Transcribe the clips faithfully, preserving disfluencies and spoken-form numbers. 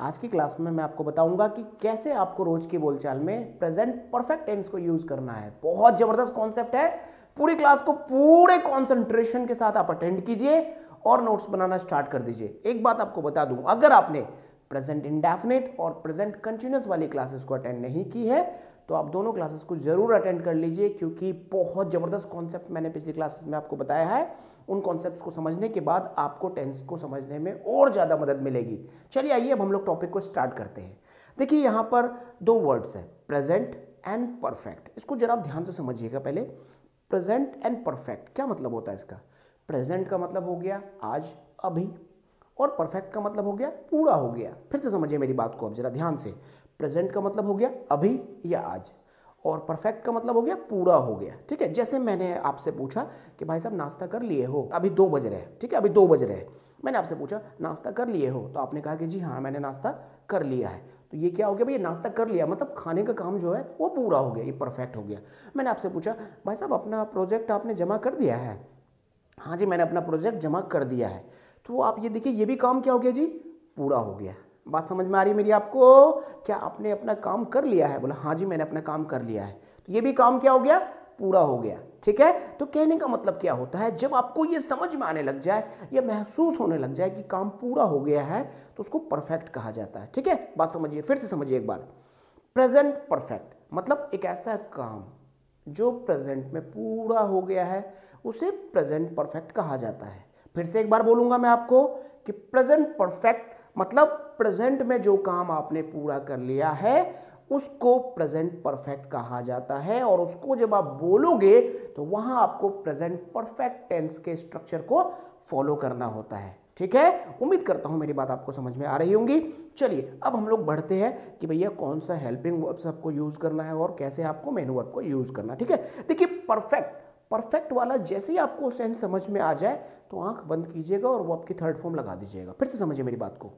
आज की क्लास में मैं आपको बताऊंगा कि कैसे आपको रोज की बोलचाल में प्रेजेंट परफेक्ट टेंस को यूज करना है। बहुत जबरदस्त कॉन्सेप्ट है। पूरी क्लास को पूरे कॉन्सेंट्रेशन के साथ आप अटेंड कीजिए और नोट्स बनाना स्टार्ट कर दीजिए। एक बात आपको बता दूं, अगर आपने प्रेजेंट इंडेफिनिट और प्रेजेंट कंटिन्यूअस वाली क्लासेस को अटेंड नहीं की है तो आप दोनों क्लासेस को जरूर अटेंड कर लीजिए, क्योंकि बहुत जबरदस्त कॉन्सेप्ट मैंने पिछली क्लासेस में आपको बताया है। उन कॉन्सेप्ट्स को समझने के बाद आपको टेंस को समझने में और ज़्यादा मदद मिलेगी। चलिए आइए अब हम लोग टॉपिक को स्टार्ट करते हैं। देखिए यहाँ पर दो वर्ड्स हैं, प्रेजेंट एंड परफेक्ट। इसको जरा ध्यान से समझिएगा। पहले प्रेजेंट एंड परफेक्ट क्या मतलब होता है इसका। प्रेजेंट का मतलब हो गया आज अभी और परफेक्ट का मतलब हो गया पूरा हो गया। फिर से समझिए मेरी बात को आप जरा ध्यान से। प्रेजेंट का मतलब हो गया अभी या आज और परफेक्ट का मतलब हो गया पूरा हो गया। ठीक है, जैसे मैंने आपसे पूछा कि भाई साहब नाश्ता कर लिए हो, अभी दो बज रहे हैं। ठीक है, अभी दो बज रहे हैं। मैंने आपसे पूछा नाश्ता कर लिए हो तो आपने कहा कि जी हाँ मैंने नाश्ता कर लिया है। तो ये क्या हो गया भाई, नाश्ता कर लिया मतलब खाने का काम जो है वो पूरा हो गया, ये परफेक्ट हो गया। मैंने आपसे पूछा भाई साहब अपना प्रोजेक्ट आपने जमा कर दिया है। हाँ जी मैंने अपना प्रोजेक्ट जमा कर दिया है। तो आप ये देखिए ये भी काम क्या हो गया जी, पूरा हो गया। बात समझ में आ रही है मेरी आपको। क्या आपने अपना काम कर लिया है, बोला हाँ जी मैंने अपना काम कर लिया है, तो ये भी काम क्या हो गया, पूरा हो गया। ठीक है, तो कहने का मतलब क्या होता है, जब आपको ये समझ में आने लग जाए या महसूस होने लग जाए कि काम पूरा हो गया है तो उसको परफेक्ट कहा जाता है। ठीक है, बात समझिए, फिर से समझिए एक बार। प्रेजेंट परफेक्ट मतलब एक ऐसा काम जो प्रेजेंट में पूरा हो गया है उसे प्रेजेंट परफेक्ट कहा जाता है। फिर से एक बार बोलूंगा मैं आपको कि प्रेजेंट परफेक्ट मतलब प्रेजेंट में जो काम आपने पूरा कर लिया है उसको प्रेजेंट परफेक्ट कहा जाता है। और उसको जब आप बोलोगे तो वहां आपको प्रेजेंट परफेक्ट टेंस के स्ट्रक्चर को फॉलो करना होता है। ठीक है, उम्मीद करता हूं मेरी बात आपको समझ में आ रही होंगी। चलिए अब हम लोग बढ़ते हैं कि भैया कौन सा हेल्पिंग वर्ब्स आपको यूज करना है और कैसे आपको मेन वर्ब को यूज करना है। ठीक है, देखिए परफेक्ट परफेक्ट वाला जैसे ही आपको सेंस समझ में आ जाए तो आंख बंद कीजिएगा और वो आपकी थर्ड फॉर्म लगा दीजिएगा। फिर से समझिए मेरी बात को।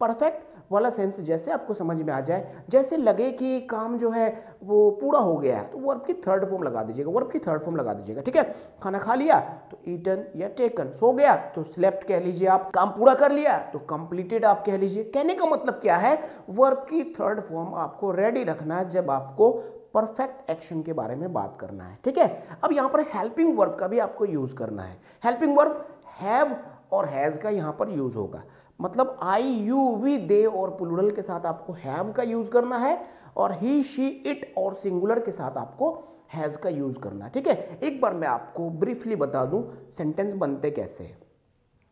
परफेक्ट वाला सेंस जैसे आपको समझ में आ जाए, जैसे लगे कि काम जो है वो पूरा हो गया है तो वर्ब की थर्ड फॉर्म लगा दीजिएगा, वर्ब की थर्ड फॉर्म लगा दीजिएगा। ठीक है, खाना खा लिया तो ईटन या टेकन, सो गया तो स्लेप्ट कह लीजिए आप, काम पूरा कर लिया तो कंप्लीटेड आप कह लीजिए। कहने का मतलब क्या है, वर्ब की थर्ड फॉर्म आपको रेडी रखना है जब आपको परफेक्ट एक्शन के बारे में बात करना है। ठीक है, अब यहाँ पर हेल्पिंग वर्ब का भी आपको यूज करना है। हेल्पिंग वर्ब हैव और हैज का यहाँ पर यूज होगा, मतलब आई यू वी दे और प्लूरल के साथ आपको हैव का यूज करना है और ही शी इट और सिंगुलर के साथ आपको हैज का यूज करना है। ठीक है, एक बार मैं आपको ब्रीफली बता दूं सेंटेंस बनते कैसे हैं।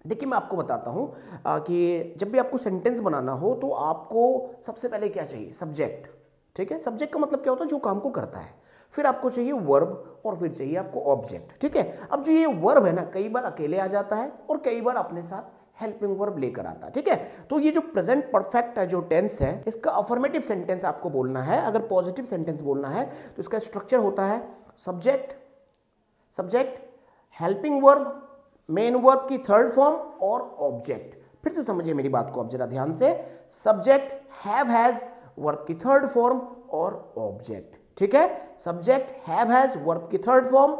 देखिए मैं आपको बताता हूं कि जब भी आपको सेंटेंस बनाना हो तो आपको सबसे पहले क्या चाहिए, सब्जेक्ट। ठीक है, सब्जेक्ट का मतलब क्या होता है, जो काम को करता है। फिर आपको चाहिए वर्ब और फिर चाहिए आपको ऑब्जेक्ट। ठीक है, अब जो ये वर्ब है ना कई बार अकेले आ जाता है और कई बार अपने साथ हेल्पिंग वर्ब लेकर आता है। ठीक है, तो ये जो प्रेजेंट परफेक्ट है जो टेंस है इसका अफर्मेटिव सेंटेंस आपको बोलना है। अगर पॉजिटिव सेंटेंस बोलना है तो इसका स्ट्रक्चर होता है subject subject helping verb main verb की थर्ड फॉर्म और ऑब्जेक्ट। फिर से समझिए मेरी बात को आप जरा ध्यान से। सब्जेक्ट हैव हैज वर्ब की थर्ड फॉर्म और ऑब्जेक्ट। ठीक है, सब्जेक्ट हैव हैज वर्ब की थर्ड फॉर्म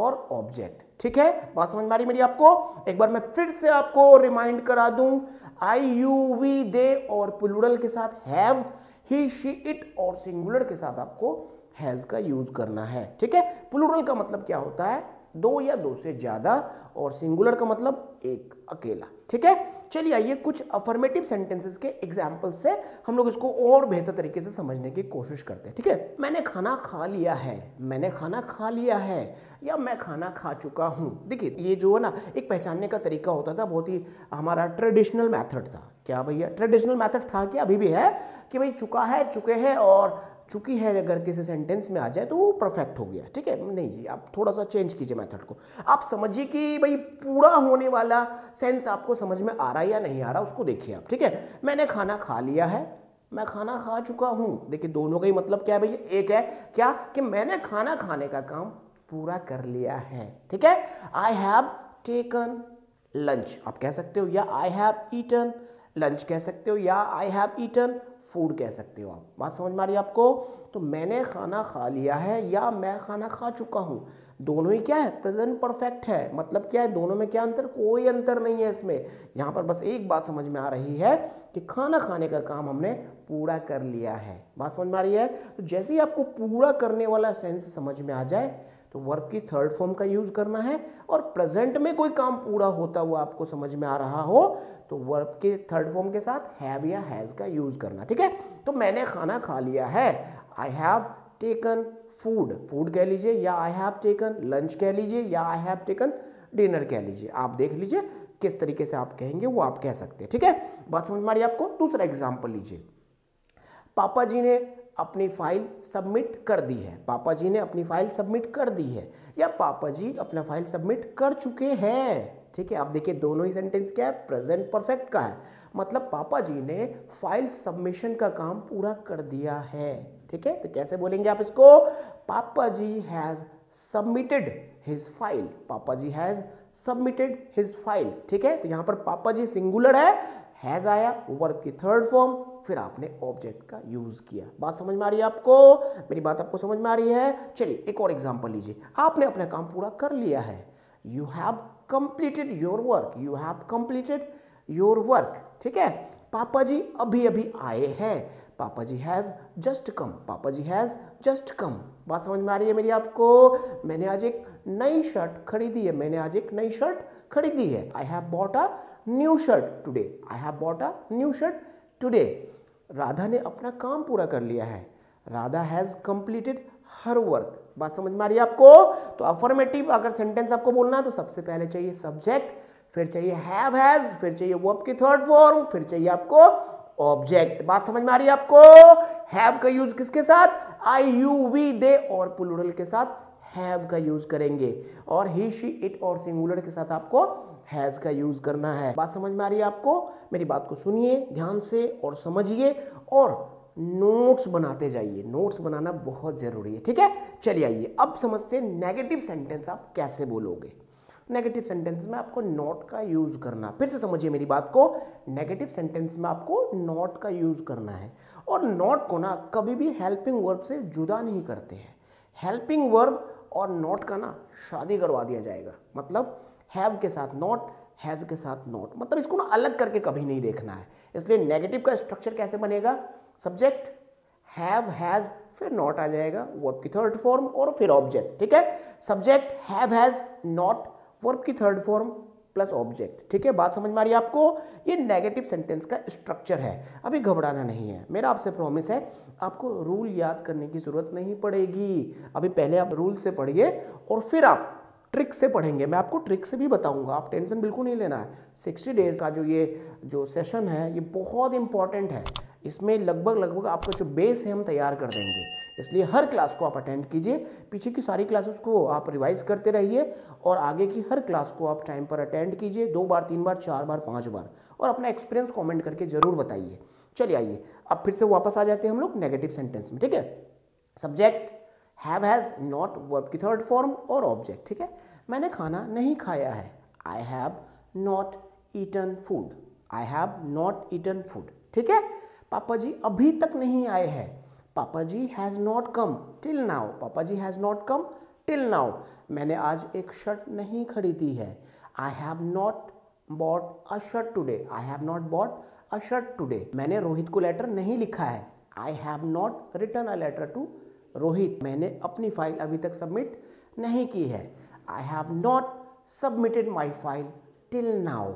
और ऑब्जेक्ट। ठीक है, बात समझ में आ रही मेरी आपको। एक बार मैं फिर से आपको रिमाइंड करा दूं, आई यू वी दे और प्लूरल के साथ हैव, ही शी इट और सिंगुलर के साथ आपको हैज का यूज करना है। ठीक है, प्लूरल का मतलब क्या होता है, दो या दो से ज्यादा और सिंगुलर का मतलब एक अकेला। ठीक है, चलिए आइए कुछ अफर्मेटिव सेंटेंसेस के एग्जाम्पल से हम लोग इसको और बेहतर तरीके से समझने की कोशिश करते हैं। ठीक है, मैंने खाना खा लिया है, मैंने खाना खा लिया है या मैं खाना खा चुका हूँ। देखिए ये जो है ना एक पहचानने का तरीका होता था, बहुत ही हमारा ट्रेडिशनल मेथड था। क्या भैया ट्रेडिशनल मेथड था कि अभी भी है कि भाई चुका है चुके हैं और चुकी है अगर किसी सेंटेंस में आ जाए तो वो परफेक्ट हो गया। ठीक है, नहीं जी आप थोड़ा सा चेंज कीजिए मेथड को। आप समझिए कि भाई पूरा होने वाला सेंस आपको समझ में आ रहा है या नहीं आ रहा उसको देखिए आप। ठीक है, मैंने खाना खा लिया है, मैं खाना खा चुका हूँ। देखिए दोनों का ही मतलब क्या है भैया, एक है क्या कि मैंने खाना खाने का काम पूरा कर लिया है। ठीक है, आई हैव टेकन लंच आप कह सकते हो या आई हैव ईटन लंच कह सकते हो या आई हैव ईटन फूड कह सकते हो आप। बात समझ में आ रही है आपको। तो मैंने खाना खा लिया है या मैं खाना खा चुका हूँ, दोनों ही क्या है, प्रेजेंट परफेक्ट है। मतलब क्या है, दोनों में क्या अंतर, कोई अंतर नहीं है इसमें। यहाँ पर बस एक बात समझ में आ रही है कि खाना खाने का काम हमने पूरा कर लिया है। बात समझ में आ रही है। तो जैसे ही आपको पूरा करने वाला सेंस समझ में आ जाए तो वर्ब की थर्ड फॉर्म का यूज करना है, और प्रेजेंट में कोई काम पूरा होता हुआ आपको समझ में आ रहा हो तो वर्ब के थर्ड फॉर्म के साथ हैव या हैज का यूज करना। ठीक है, तो मैंने खाना खा लिया है, I have taken food, food कह लीजिए, या आई हैव टेकन लंच कह लीजिए, या आई हैव टेकन डिनर कह लीजिए। आप देख लीजिए किस तरीके से आप कहेंगे वो आप कह सकते हैं। ठीक है, बात समझ में आ रही है आपको। दूसरा एग्जाम्पल लीजिए, पापा जी ने अपनी फाइल सबमिट कर दी है, पापा जी ने अपनी फाइल सबमिट कर दी है, या पापा जी अपना फाइल सबमिट कर चुके हैं। ठीक है, आप देखिए दोनों ही सेंटेंस क्या है, प्रेजेंट परफेक्ट का है। मतलब पापा जी ने फाइल सबमिशन का काम पूरा कर दिया है। ठीक है, तो कैसे बोलेंगे आप इसको, पापा जी हैज सबमिटेड हिज फाइल, पापा जी हैज सबमिटेड हिज फाइल। ठीक है, तो यहाँ पर पापा जी सिंगुलर है, हैज आया वर्ब की थर्ड फॉर्म, फिर आपने ऑब्जेक्ट का यूज किया। बात समझ में आ रही है आपको, मेरी बात आपको समझ में आ रही है। चलिए एक और एग्जांपल लीजिए, आपने अपना काम पूरा कर लिया है, you have completed your work, you have completed your work. ठीक है, पापा जी अभी अभी आए हैं, पापा जी हैज जस्ट कम, पापा जी हैज जस्ट कम। बात समझ में आ रही है मेरी आपको। मैंने आज एक नई शर्ट खरीदी है, मैंने आज एक नई शर्ट खरीदी है, I have bought a new shirt today, I have bought a new shirt today. Radha ने अपना काम पूरा कर लिया है, Radha has completed her work. बात समझ में आ रही है आपको। तो अफर्मेटिव अगर सेंटेंस आपको बोलना है तो सबसे पहले चाहिए सब्जेक्ट, फिर चाहिए हैव हैज, फिर चाहिए वर्ब की थर्ड फॉर्म, फिर चाहिए आपको ऑब्जेक्ट। बात समझ में आ रही है आपको। हैव का यूज किसके साथ, आई, यू, वी, दे और प्लूरल के साथ हैव का यूज करेंगे, और ही, शी, इट और सिंगुलर के साथ आपको हैज का यूज करना है। बात समझ में आ रही है आपको। मेरी बात को सुनिए ध्यान से और समझिए और नोट्स बनाते जाइए, नोट्स बनाना बहुत जरूरी है। ठीक है, चलिए आइए अब समझते हैं नेगेटिव सेंटेंस आप कैसे बोलोगे। नेगेटिव सेंटेंस में आपको नॉट का यूज करना, फिर से समझिए मेरी बात को, नेगेटिव सेंटेंस में आपको नॉट का यूज करना है। और नॉट को ना कभी भी हेल्पिंग वर्ब से जुदा नहीं करते हैं। हेल्पिंग वर्ब और नॉट का ना शादी करवा दिया जाएगा। मतलब हैव के साथ नॉट, हैज के साथ नॉट, मतलब इसको ना अलग करके कभी नहीं देखना है। इसलिए नेगेटिव का स्ट्रक्चर कैसे बनेगा, सब्जेक्ट, हैव, हैज, फिर नॉट आ जाएगा, वर्ब की थर्ड फॉर्म और फिर ऑब्जेक्ट। ठीक है, subject, have, has, not, verb की थर्ड फॉर्म प्लस ऑब्जेक्ट। ठीक है, बात समझ में आ रही है आपको। ये नेगेटिव सेंटेंस का स्ट्रक्चर है। अभी घबराना नहीं है, मेरा आपसे प्रॉमिस है आपको रूल याद करने की ज़रूरत नहीं पड़ेगी। अभी पहले आप रूल से पढ़िए और फिर आप ट्रिक से पढ़ेंगे। मैं आपको ट्रिक से भी बताऊंगा, आप टेंशन बिल्कुल नहीं लेना है। सिक्सटी डेज का जो ये जो सेशन है ये बहुत इंपॉर्टेंट है। इसमें लगभग लगभग आपका जो बेस है हम तैयार कर देंगे। इसलिए हर क्लास को आप अटेंड कीजिए, पीछे की सारी क्लासेस को आप रिवाइज करते रहिए और आगे की हर क्लास को आप टाइम पर अटेंड कीजिए, दो बार, तीन बार, चार बार, पाँच बार, और अपना एक्सपीरियंस कॉमेंट करके ज़रूर बताइए। चलिए आइए अब फिर से वापस आ जाते हैं हम लोग नेगेटिव सेंटेंस में। ठीक है, subject, have, has, not, verb की थर्ड फॉर्म और ऑब्जेक्ट। ठीक है, मैंने खाना नहीं खाया है, I have not eaten food, I have not eaten food. ठीक है, पापा जी अभी तक नहीं आए हैं, पापा जी has not come till now, पापा जी has not come till now. मैंने आज एक शर्ट नहीं खरीदी है, I have not bought a shirt today, I have not bought a shirt today. मैंने रोहित को लेटर नहीं लिखा है, I have not written a letter to Rohit. मैंने अपनी फाइल अभी तक सबमिट नहीं की है, I have not submitted my file till now.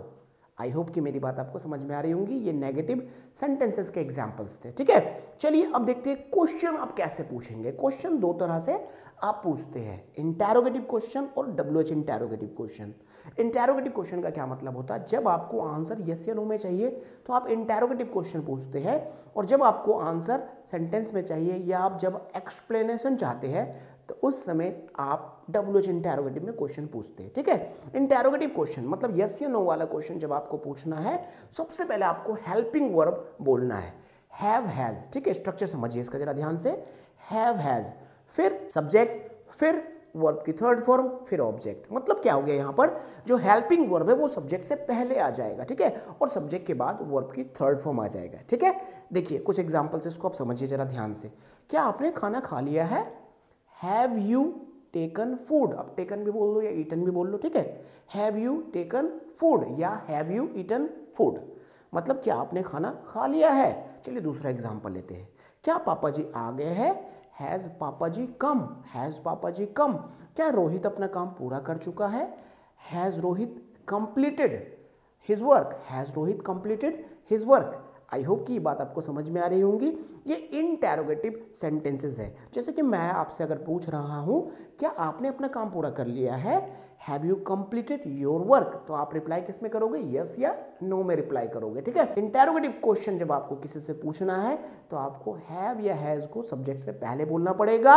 I hope कि मेरी बात आपको समझ में आ रही होंगी। ये नेगेटिव सेंटेंसेस के एग्जाम्पल्स थे। ठीक है, चलिए अब देखते हैं क्वेश्चन आप कैसे पूछेंगे। क्वेश्चन दो तरह से आप पूछते हैं, इंटेरोगेटिव क्वेश्चन और W H interrogative question. Interrogative question का क्या मतलब होता है, जब आपको आंसर यस या नो में चाहिए तो आप इंटेरोगेटिव क्वेश्चन पूछते हैं, और जब आपको आंसर सेंटेंस में चाहिए या आप जब एक्सप्लेनेशन चाहते हैं तो उस समय आप डब्ल्यू एच इंटेरोगेटिव में क्वेश्चन पूछते हैं। ठीक है, इंटेरोगेटिव क्वेश्चन मतलब यस या नो वाला क्वेश्चन जब आपको पूछना है, सबसे पहले आपको हेल्पिंग वर्ब बोलना है, हैव, हैज। ठीक है, स्ट्रक्चर समझिए इसका जरा ध्यान से, हैव, हैज, फिर सब्जेक्ट, फिर वर्ब की थर्ड फॉर्म, फिर ऑब्जेक्ट। मतलब क्या हो गया, यहाँ पर जो हेल्पिंग वर्ब है वो सब्जेक्ट से पहले आ जाएगा। ठीक है, और सब्जेक्ट के बाद वर्ब की थर्ड फॉर्म आ जाएगा। ठीक है, देखिए कुछ एग्जाम्पल से इसको आप समझिए जरा ध्यान से। क्या आपने खाना खा लिया है, हैव यू टेकन फूड, अब टेकन भी बोल दो या ईटन भी बोल दो, ठीक है। हैव यू टेकन फूड या हैव यू ईटन फूड, मतलब क्या आपने खाना खा लिया है। चलिए दूसरा एग्जाम्पल लेते हैं, क्या पापा जी आ गए हैं, हैज़ पापा जी कम, हैज़ पापा जी कम। क्या रोहित अपना काम पूरा कर चुका है, has Rohit completed his work, has Rohit completed his work. I hope कि ये बात आपको समझ में आ रही होंगी। ये इंटेरोगेटिव सेंटेंसेस है, जैसे कि मैं आपसे अगर पूछ रहा हूँ क्या आपने अपना काम पूरा कर लिया है, have you completed your work, तो आप रिप्लाई किस में करोगे, यस या नो में रिप्लाई करोगे, ठीक है। इंटेरोगेटिव क्वेश्चन जब आपको किसी से पूछना है तो आपको हैव या हैज़ को सब्जेक्ट से पहले बोलना पड़ेगा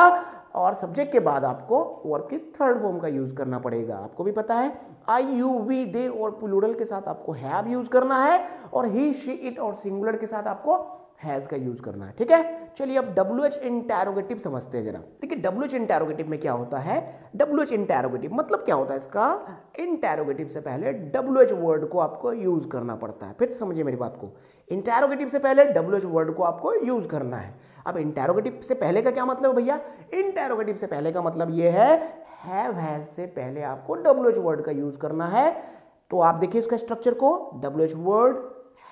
और सब्जेक्ट के बाद आपको वर्ब की थर्ड फॉर्म का यूज करना पड़ेगा। आपको भी पता है आई, यू, वी, दे और प्लूरल के साथ आपको हैव यूज करना है और ही, शी, इट और सिंगुलर के साथ आपको हैज़ का यूज करना है, ठीक है। चलिए अब डब्ल्यू एच इंटेरोगेटिव समझते हैं जरा। देखिए डब्ल्यू एच इंटेरोगेटिव में क्या होता है, डब्ल्यू एच इंटेरोगेटिव मतलब क्या होता है, इसका इंटेरोगेटिव से पहले डब्ल्यू एच वर्ड को आपको यूज करना पड़ता है। फिर समझिए मेरी बात को, इंटेरोगेटिव से पहले डब्ल्यू एच वर्ड को आपको यूज करना है। अब इंटेरोगेटिव से पहले का क्या मतलब है भैया, इंटेरोगेटिव से पहले का मतलब यह है हैव हैज से पहले आपको डब्ल्यू एच वर्ड का यूज करना है। तो आप देखिए इसका स्ट्रक्चर को, W H word,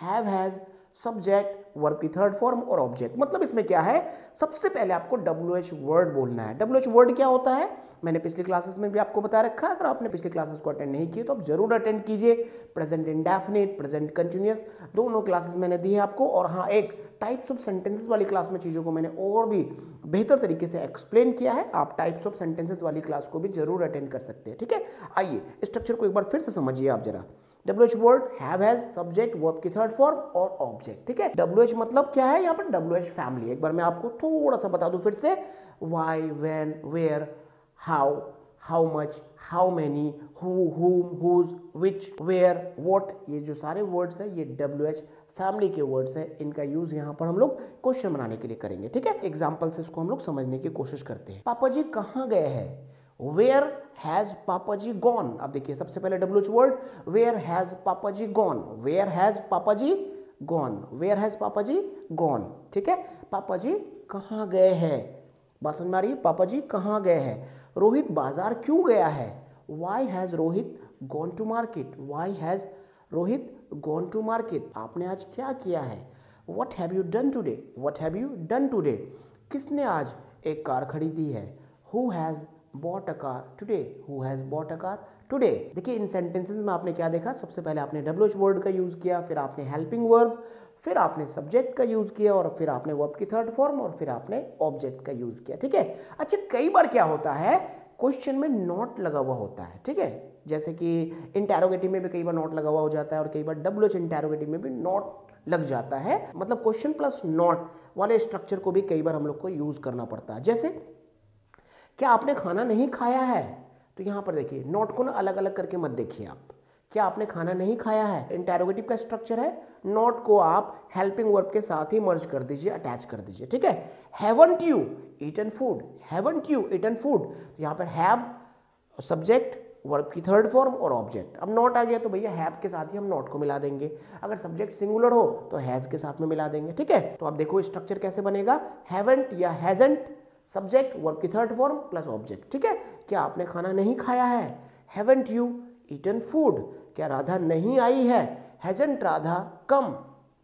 have has, subject, verb की थर्ड फॉर्म और ऑब्जेक्ट। मतलब इसमें क्या है, सबसे पहले आपको डब्ल्यू एच वर्ड बोलना है। डब्ल्यू एच वर्ड क्या होता है, मैंने पिछली क्लासेस में भी आपको बता रखा है, अगर आपने पिछली क्लासेस को अटेंड नहीं किए तो आप जरूर अटेंड कीजिए। प्रेजेंट इंडेफिनिट, प्रेजेंट कंटिन्यूअस, दोनों क्लासेस मैंने दी हैं आपको। और हाँ, एक टाइप्स ऑफ सेंटेंसेस वाली क्लास में चीज़ों को मैंने और भी बेहतर तरीके से एक्सप्लेन किया है। आप टाइप्स ऑफ सेंटेंसेस वाली क्लास को भी जरूर अटेंड कर सकते हैं, ठीक है। आइए स्ट्रक्चर को एक बार फिर से समझिए आप जरा। W H word, have has, subject, verb की थर्ड फॉर्म और ऑब्जेक्ट, ठीक है। डब्ल्यू एच मतलब क्या है, यहाँ पर डब्ल्यू एच फैमिली, एक बार मैं आपको थोड़ा सा बता दूं फिर से, why, when, where, how, how much, how many, who, whom, whose, which, where, what, ये जो सारे वर्ड्स हैं ये डब्ल्यू एच फैमिली के वर्ड्स हैं। इनका यूज यहाँ पर हम लोग क्वेश्चन बनाने के लिए करेंगे, ठीक है। एग्जाम्पल से इसको हम लोग समझने की कोशिश करते हैं। पापा जी कहाँ गए हैं, Where has पापा जी gone? अब देखिए सबसे पहले W H word, Where has पापा जी gone? Where has पापा जी gone? Where has पापा जी gone? ठीक है, पापा जी कहाँ गए हैं, बात समझ में आ रही है, पापा जी कहाँ गए हैं। रोहित बाजार क्यों गया है, Why has Rohit gone to market? Why has Rohit gone to market? आपने आज क्या किया है, What have you done today? What have you done today? किसने आज एक कार खरीदी है, Who has bought a car today? Who has bought a car today? देखिए इन सेंटेंसेस में आपने क्या देखा, सबसे पहले आपने डब्ल्यू एच वर्ड का यूज़ किया, फिर आपने हेल्पिंग वर्ब, फिर आपने सब्जेक्ट का यूज़ किया और फिर आपने वर्ब की थर्ड फॉर्म और फिर आपने ऑब्जेक्ट का यूज़ किया, ठीक है। अच्छा, कई बार क्या होता है क्वेश्चन में नॉट लगा हुआ होता है, ठीक है, जैसे कि इंटेरोगेटिव में भी कई बार नॉट लगा हुआ हो जाता है और कई बार डब्ल्यू एच इंटेरोगेटिव में भी नॉट लग जाता है, मतलब क्वेश्चन प्लस नॉट वाले स्ट्रक्चर को भी कई बार हम लोग को यूज़ करना पड़ता है। जैसे क्या आपने खाना नहीं खाया है, तो यहाँ पर देखिए नॉट को ना अलग अलग करके मत देखिए आप, क्या आपने खाना नहीं खाया है, इंटेरोगेटिव का स्ट्रक्चर है, नॉट को आप हेल्पिंग वर्ब के साथ ही मर्ज कर दीजिए, अटैच कर दीजिए, ठीक है। Haven't you eaten food, haven't you eaten food, यहाँ पर हैव, सब्जेक्ट, वर्ब की थर्ड फॉर्म और ऑब्जेक्ट। अब नॉट आ गया तो भैया हैव के साथ ही हम नॉट को मिला देंगे, अगर सब्जेक्ट सिंगुलर हो तो हैज़ के साथ में मिला देंगे, ठीक है। तो आप देखो स्ट्रक्चर कैसे बनेगा, हैवंट या हैजंट, सब्जेक्ट, वर्ब की थर्ड फॉर्म प्लस ऑब्जेक्ट, ठीक है। क्या आपने खाना नहीं खाया है, हैवंट यू ईटन फूड, क्या राधा नहीं आई है, हैजंट राधा कम,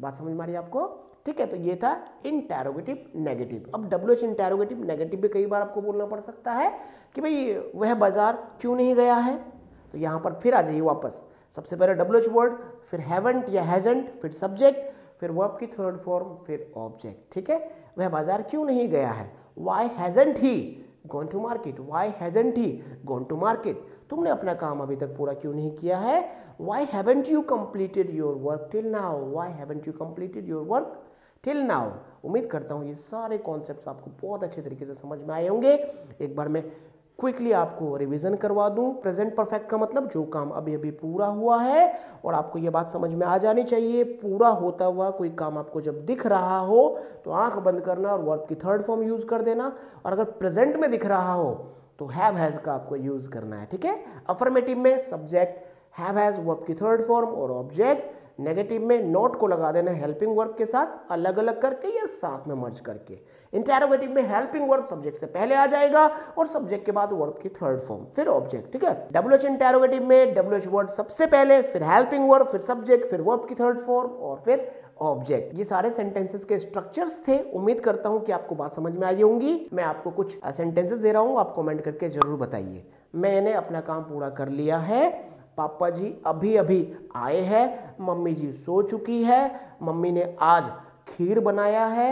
बात समझ में आ रही है आपको, ठीक है। तो ये था इंटेरोगेटिव नेगेटिव। अब डब्ल्यू एच इंटेरोगेटिव नेगेटिव भी कई बार आपको बोलना पड़ सकता है कि भाई वह बाजार क्यों नहीं गया है, तो यहाँ पर फिर आ जाइए वापस, सबसे पहले डब्ल्यू एच वर्ड, फिर हैवंट या हैजंट, फिर सब्जेक्ट, फिर वर्ब की थर्ड फॉर्म, फिर ऑब्जेक्ट, ठीक है। वह बाजार क्यों नहीं गया है, Why hasn't he gone to market? Why hasn't he gone to market? तुमने अपना काम अभी तक पूरा क्यों नहीं किया है, Why haven't you completed your work till now? Why haven't you completed your work till now? उम्मीद करता हूँ ये सारे कॉन्सेप्ट्स आपको बहुत अच्छे तरीके से समझ में आए होंगे। एक बार मैं क्विकली आपको रिवीजन करवा दूँ। प्रेजेंट परफेक्ट का मतलब जो काम अभी अभी पूरा हुआ है, और आपको ये बात समझ में आ जानी चाहिए, पूरा होता हुआ कोई काम आपको जब दिख रहा हो तो आंख बंद करना और वर्ब की थर्ड फॉर्म यूज़ कर देना, और अगर प्रेजेंट में दिख रहा हो तो हैव हैज़ का आपको यूज़ करना है, ठीक है। अफर्मेटिव में सब्जेक्ट, हैव हैज़, वर्ब की थर्ड फॉर्म और ऑब्जेक्ट। नेगेटिव में नॉट को लगा देना हेल्पिंग वर्ब के साथ अलग अलग करके या साथ में मर्ज करके। इंटरोगेटिव में हेल्पिंग वर्ब सब्जेक्ट से पहले आ जाएगा और सब्जेक्ट के बाद वर्ब की थर्ड फॉर्म फिर ऑब्जेक्ट, ठीक है। डब्ल्यू एच इंटरोगेटिव में डब्ल्यू एच वर्ड सबसे पहले, फिर हेल्पिंग वर्ब, फिर सब्जेक्ट, फिर वर्ब की थर्ड फॉर्म और फिर ऑब्जेक्ट। ये सारे सेंटेंसेस के स्ट्रक्चर्स थे। उम्मीद करता हूं कि आपको बात समझ में आई होंगी। मैं आपको कुछ सेंटेंसेस दे रहा हूं, आप कमेंट करके जरूर बताइए। मैंने अपना काम पूरा कर लिया है। पापा जी अभी अभी आए हैं। मम्मी जी सो चुकी है। मम्मी ने आज खीर बनाया है।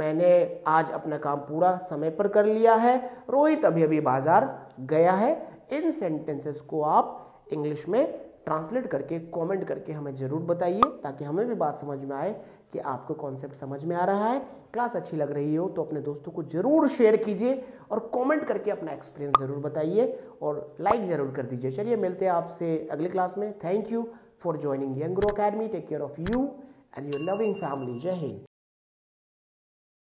मैंने आज अपना काम पूरा समय पर कर लिया है। रोहित अभी अभी बाजार गया है। इन सेंटेंसेस को आप इंग्लिश में ट्रांसलेट करके कमेंट करके हमें ज़रूर बताइए, ताकि हमें भी बात समझ में आए कि आपको कॉन्सेप्ट समझ में आ रहा है। क्लास अच्छी लग रही हो तो अपने दोस्तों को ज़रूर शेयर कीजिए और कमेंट करके अपना एक्सपीरियंस ज़रूर बताइए और लाइक ज़रूर कर दीजिए। चलिए मिलते हैं आपसे अगली क्लास में। Thank you for joining Young Guru Academy. Take care of you and your loving family. जय हिंद।